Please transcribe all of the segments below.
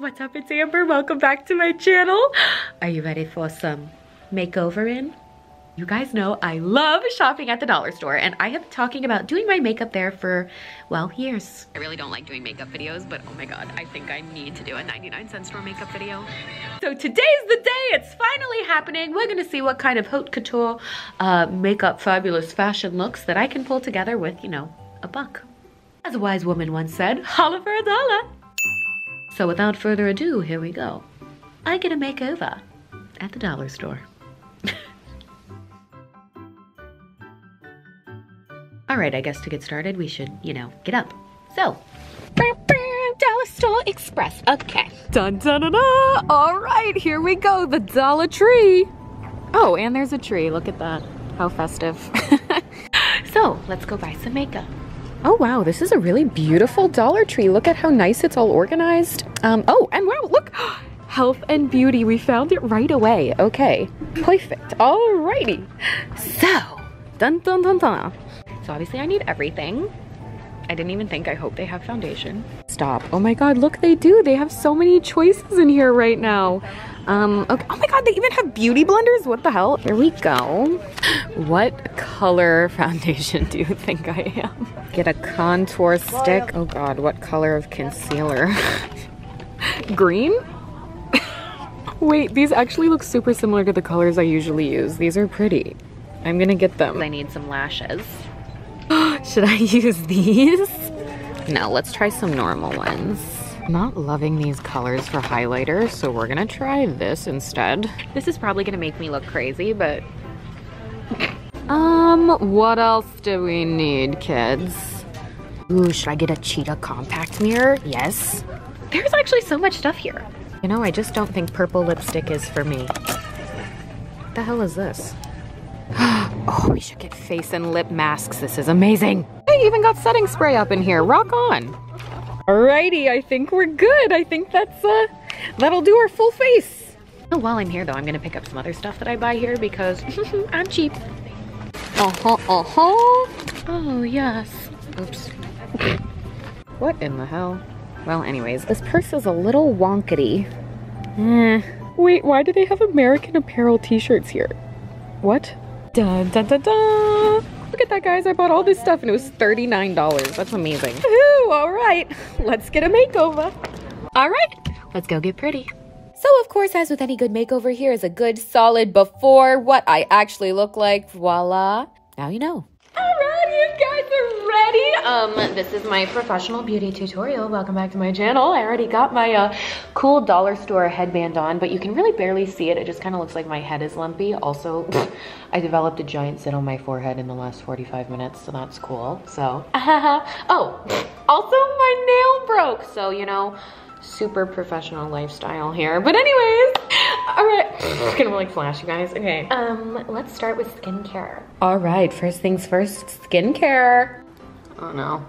What's up? It's Amber. Welcome back to my channel. Are you ready for some makeover in? You guys know I love shopping at the dollar store, and I have been talking about doing my makeup there for, well, years. I really don't like doing makeup videos, but oh my god, I think I need to do a 99-cent store makeup video. So today's the day. It's finally happening. We're gonna see what kind of haute couture makeup fabulous fashion looks that I can pull together with, you know, a buck. As a wise woman once said, holla for a dollar. So without further ado, here we go. I get a makeover at the dollar store. All right, I guess to get started, we should, you know, get up. So, Dollar Store Express, okay. Dun, dun, dun, dun. All right, here we go, the Dollar Tree. Oh, and there's a tree, look at that. How festive. So, let's go buy some makeup. Oh wow, this is a really beautiful Dollar Tree. Look at how nice it's all organized. Oh, and wow, look, health and beauty. We found it right away. Okay, perfect, alrighty. So, dun dun dun dun. So obviously I need everything. I didn't even think, I hope they have foundation. Stop, oh my God, look, they do. They have so many choices in here right now. Okay. Oh my God, they even have beauty blenders. What the hell? Here we go. What color foundation do you think I am? Get a contour stick. Oh God, what color of concealer? Green? Wait, these actually look super similar to the colors I usually use. These are pretty. I'm gonna get them. I need some lashes. Should I use these? No, let's try some normal ones. I'm not loving these colors for highlighter, so we're gonna try this instead. This is probably gonna make me look crazy, but... what else do we need, kids? Ooh, should I get a cheetah compact mirror? Yes. There's actually so much stuff here. You know, I just don't think purple lipstick is for me. What the hell is this? Oh, we should get face and lip masks. This is amazing. They even got setting spray up in here. Rock on. Alrighty, I think we're good. I think that's that'll do our full face. Oh, while I'm here though, I'm gonna pick up some other stuff that I buy here because I'm cheap. Uh-huh, uh-huh. Oh yes. Oops. What in the hell? Well, anyways, this purse is a little wonkety. Wait, why do they have American Apparel t-shirts here? What? Dun, dun, dun, dun. Look at that, guys. I bought all this stuff and it was $39. That's amazing. Woohoo! All right, let's get a makeover. All right, let's go get pretty. So of course, as with any good makeover, here is a good solid before what I actually look like. Voila. Now you know. All right, you guys are ready. This is my professional beauty tutorial. Welcome back to my channel. I already got my cool dollar store headband on, but you can really barely see it. It just kind of looks like my head is lumpy. Also, I developed a giant zit on my forehead in the last 45 minutes, so that's cool. So, oh, also my nail broke. So, you know, super professional lifestyle here. But anyways, all right, it's gonna like flash, you guys. Okay, let's start with skincare. All right, first things first, skincare. Oh no.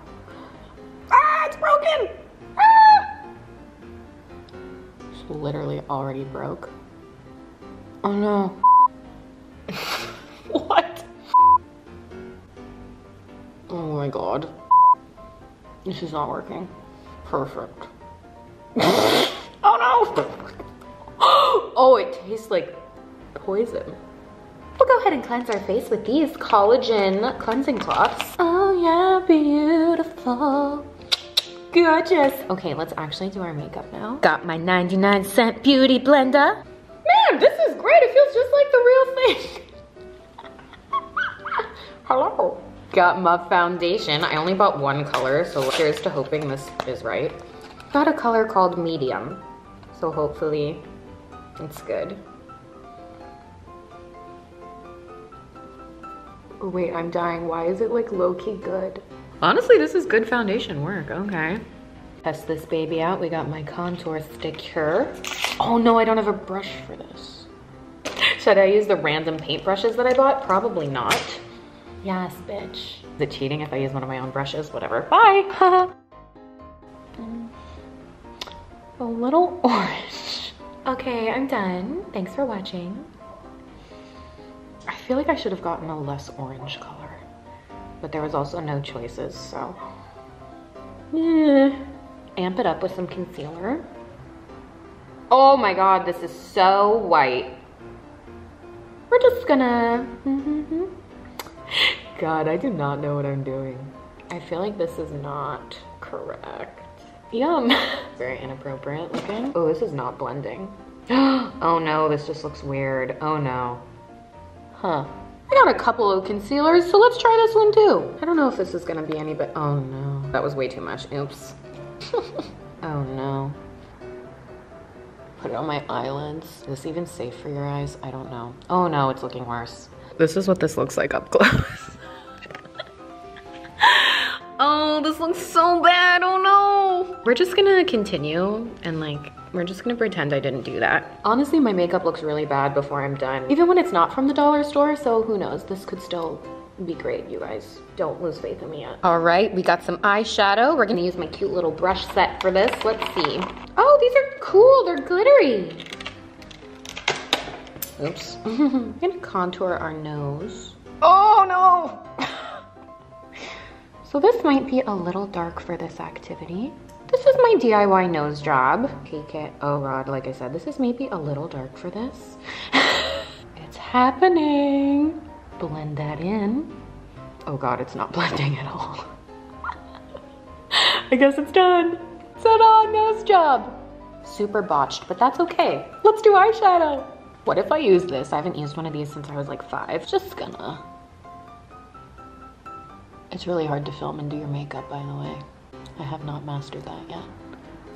Ah, it's broken! Ah! It's literally already broke. Oh no. What? Oh my God. This is not working. Perfect. Oh no! Oh, it tastes like poison. We'll go ahead and cleanse our face with these collagen cleansing cloths. Oh yeah, beautiful. Gorgeous. Okay, let's actually do our makeup now. Got my 99-cent beauty blender. Man, this is great. It feels just like the real thing. Hello. Got my foundation. I only bought one color, so here's to hoping this is right. Got a color called medium, so hopefully it's good. Oh wait, I'm dying. Why is it like low-key good? Honestly, this is good foundation work, okay. Test this baby out. We got my contour stick here. Oh no, I don't have a brush for this. Should I use the random paintbrushes that I bought? Probably not. Yes, bitch. Is it cheating if I use one of my own brushes? Whatever, bye. A little orange. Okay, I'm done. Thanks for watching. I feel like I should have gotten a less orange color, but there was also no choices, so. Amp it up with some concealer. Oh my God, this is so white. We're just gonna, God, I do not know what I'm doing. I feel like this is not correct. Yum. Very inappropriate looking. Oh, this is not blending. Oh no, this just looks weird. Oh no. Huh. I got a couple of concealers, so let's try this one too. I don't know if this is gonna be any, but oh no. That was way too much, oops. Oh no. Put it on my eyelids. Is this even safe for your eyes? I don't know. Oh no, it's looking worse. This is what this looks like up close. Oh, this looks so bad, oh no. We're just gonna continue and like, we're just gonna pretend I didn't do that. Honestly, my makeup looks really bad before I'm done. Even when it's not from the dollar store, so who knows, this could still be great, you guys. Don't lose faith in me yet. All right, we got some eyeshadow. We're gonna use my cute little brush set for this. Let's see. Oh, these are cool, they're glittery. Oops. I'm gonna contour our nose. Oh no! So this might be a little dark for this activity. This is my DIY nose job. Take it, oh God, like I said, this is maybe a little dark for this. It's happening. Blend that in. Oh God, it's not blending at all. I guess it's done. Ta-da, nose job. Super botched, but that's okay. Let's do eyeshadow. What if I use this? I haven't used one of these since I was like 5. Just gonna. It's really hard to film and do your makeup, by the way. I have not mastered that yet,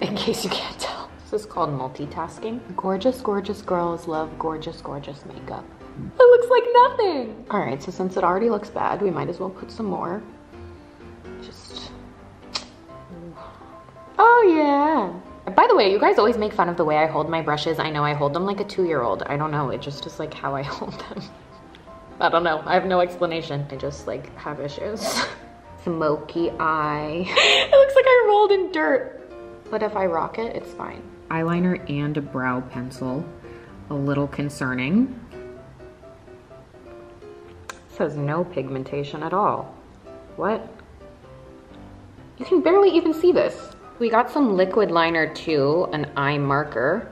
in case you can't tell. This is called multitasking. Gorgeous, gorgeous girls love gorgeous, gorgeous makeup. It looks like nothing. All right, so since it already looks bad, we might as well put some more. Just, oh yeah. By the way, you guys always make fun of the way I hold my brushes. I know I hold them like a 2-year-old. I don't know, it just is like how I hold them. I don't know, I have no explanation. I just like have issues. Smoky eye. It looks like I rolled in dirt. But if I rock it, it's fine. Eyeliner and a brow pencil. A little concerning. It says no pigmentation at all. What? You can barely even see this. We got some liquid liner too, an eye marker.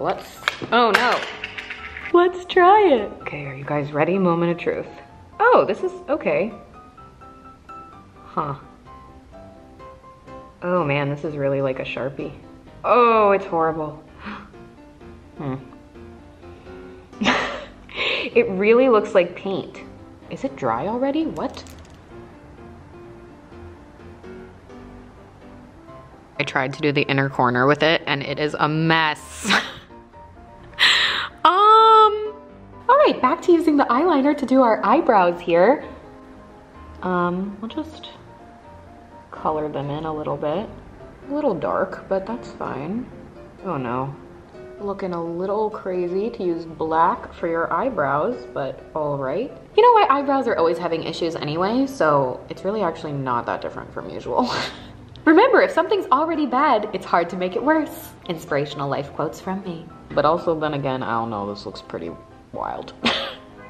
Let's, oh no. Let's try it. Okay, are you guys ready? Moment of truth. Oh, this is, okay. Huh. Oh man, this is really like a Sharpie. Oh, it's horrible. It really looks like paint. Is it dry already? What? I tried to do the inner corner with it and it is a mess. All right, back to using the eyeliner to do our eyebrows here. We'll just color them in a little bit. A little dark, but that's fine. Oh no. Looking a little crazy to use black for your eyebrows, but all right. You know, my eyebrows are always having issues anyway, so it's really actually not that different from usual. Remember, if something's already bad, it's hard to make it worse. Inspirational life quotes from me. But also then again, I don't know, this looks pretty wild.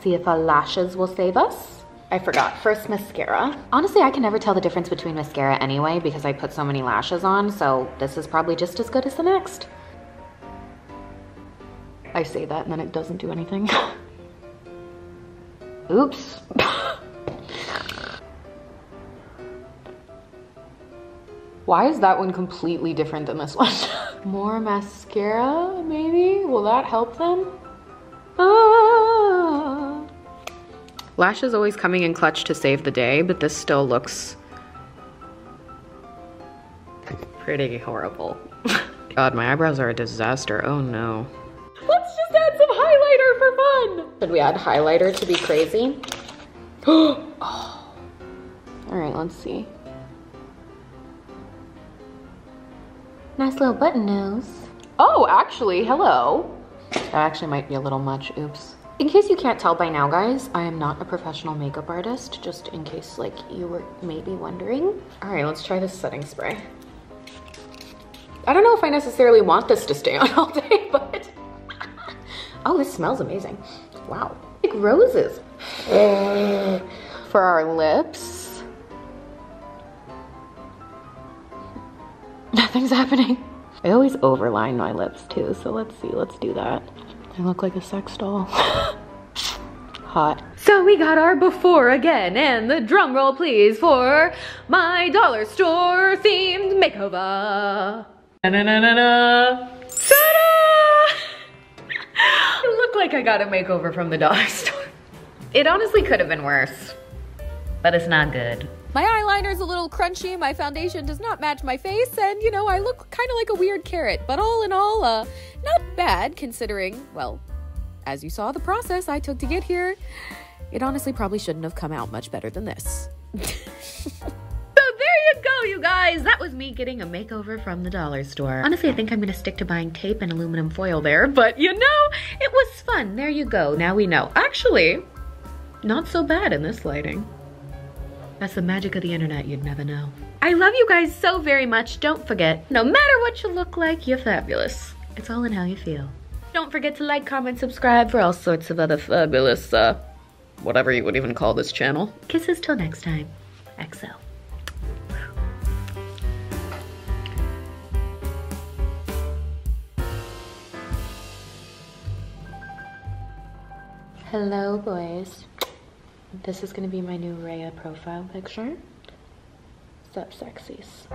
See if our lashes will save us. I forgot, first mascara. Honestly, I can never tell the difference between mascara anyway because I put so many lashes on, so this is probably just as good as the next. I say that and then it doesn't do anything. Oops. Why is that one completely different than this one? More mascara, maybe? Will that help them? Ah. Lashes always coming in clutch to save the day, but this still looks pretty horrible. God, my eyebrows are a disaster. Oh no. Let's just add some highlighter for fun. Should we add highlighter to be crazy? Oh. All right, let's see. Nice little button nose. Oh, actually, hello. That actually might be a little much, oops. In case you can't tell by now, guys, I am not a professional makeup artist, just in case like you were maybe wondering. All right, let's try this setting spray. I don't know if I necessarily want this to stay on all day, but. Oh, this smells amazing. Wow, like roses. For our lips. Nothing's happening. I always overline my lips too, so let's see, let's do that. I look like a sex doll. Hot. So we got our before again, and the drum roll please for my dollar store themed makeover. Na-na-na-na-na. I look like I got a makeover from the dollar store. It honestly could have been worse, but it's not good. My eyeliner's a little crunchy, my foundation does not match my face, and you know, I look kind of like a weird carrot, but all in all, not bad considering, well, as you saw the process I took to get here. It honestly probably shouldn't have come out much better than this. There you go, you guys. That was me getting a makeover from the dollar store. Honestly, I think I'm gonna stick to buying tape and aluminum foil there, but you know, it was fun. There you go. Now we know. Actually, not so bad in this lighting. That's the magic of the internet. You'd never know. I love you guys so very much. Don't forget, no matter what you look like, you're fabulous. It's all in how you feel. Don't forget to like, comment, subscribe for all sorts of other fabulous, whatever you would even call this channel. Kisses till next time. XO. Hello boys, this is gonna be my new Raya profile picture. Sup sexies.